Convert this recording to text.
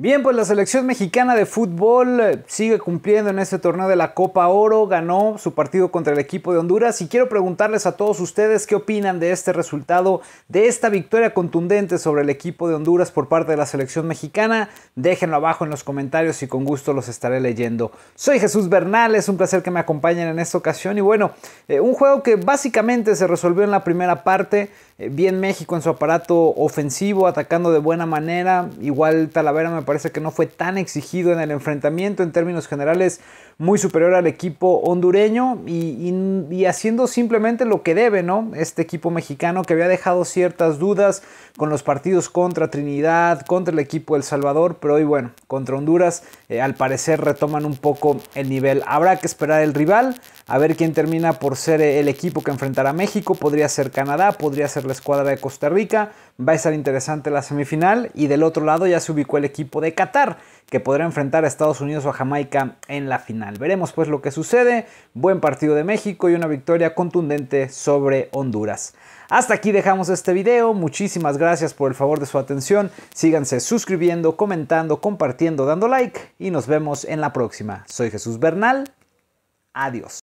Bien, pues la selección mexicana de fútbol sigue cumpliendo en este torneo de la Copa Oro, ganó su partido contra el equipo de Honduras y quiero preguntarles a todos ustedes qué opinan de este resultado, de esta victoria contundente sobre el equipo de Honduras por parte de la selección mexicana. Déjenlo abajo en los comentarios y con gusto los estaré leyendo. Soy Jesús Bernal, es un placer que me acompañen en esta ocasión y bueno, un juego que básicamente se resolvió en la primera parte, bien México en su aparato ofensivo, atacando de buena manera, igual Talavera me parece que no fue tan exigido en el enfrentamiento, en términos generales muy superior al equipo hondureño y haciendo simplemente lo que debe, ¿no? Este equipo mexicano que había dejado ciertas dudas con los partidos contra Trinidad, contra el equipo El Salvador, pero hoy bueno, contra Honduras al parecer retoman un poco el nivel. Habrá que esperar el rival, a ver quién termina por ser el equipo que enfrentará a México, podría ser Canadá, podría ser la escuadra de Costa Rica, va a estar interesante la semifinal y del otro lado ya se ubicó el equipo de Qatar, que podrá enfrentar a Estados Unidos o a Jamaica en la final. Veremos pues lo que sucede. Buen partido de México y una victoria contundente sobre Honduras. Hasta aquí dejamos este video. Muchísimas gracias por el favor de su atención. Síganse suscribiendo, comentando, compartiendo, dando like y nos vemos en la próxima. Soy Jesús Bernal. Adiós.